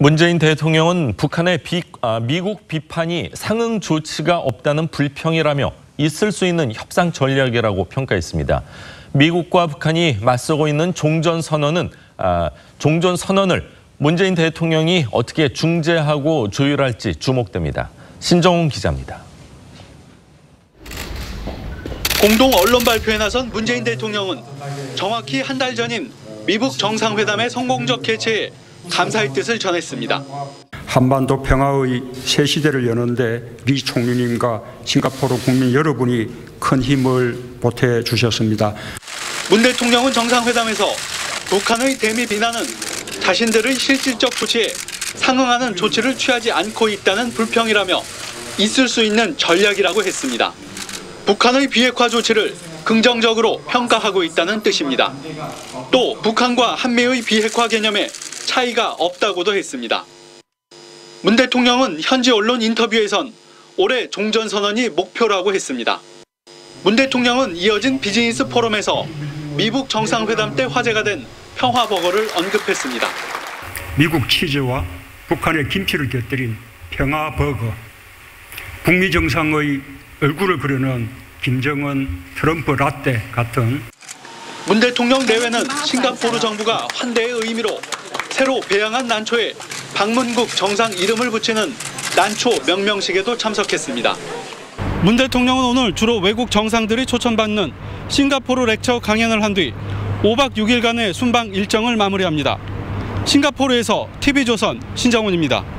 문재인 대통령은 북한의 미국 비판이 상응 조치가 없다는 불평이라며 있을 수 있는 협상 전략이라고 평가했습니다. 미국과 북한이 맞서고 있는 종전선언을 문재인 대통령이 어떻게 중재하고 조율할지 주목됩니다. 신정훈 기자입니다. 공동 언론 발표에 나선 문재인 대통령은 정확히 한 달 전인 미북 정상회담의 성공적 개최에 감사의 뜻을 전했습니다. 한반도 평화의 새 시대를 여는데 리 총리님과 싱가포르 국민 여러분이 큰 힘을 보태 주셨습니다. 문 대통령은 정상회담에서 북한의 대미 비난은 자신들의 실질적 조치에 상응하는 조치를 취하지 않고 있다는 불평이라며 있을 수 있는 전략이라고 했습니다. 북한의 비핵화 조치를 긍정적으로 평가하고 있다는 뜻입니다. 또 북한과 한미의 비핵화 개념에 차이가 없다고도 했습니다. 문 대통령은 현지 언론 인터뷰에선 올해 종전선언이 목표라고 했습니다. 문 대통령은 이어진 비즈니스 포럼에서 미북 정상회담 때 화제가 된 평화버거를 언급했습니다. 미국 치즈와 북한의 김치를 곁들인 평화버거, 북미 정상의 얼굴을 그려낸 김정은 트럼프 라떼 같은. 문 대통령 내외는 싱가포르 정부가 환대의 의미로 새로 배양한 난초에 방문국 정상 이름을 붙이는 난초 명명식에도 참석했습니다. 문 대통령은 오늘 주로 외국 정상들이 초청받는 싱가포르 렉처 강연을 한 뒤 5박 6일간의 순방 일정을 마무리합니다. 싱가포르에서 TV조선 신정훈입니다.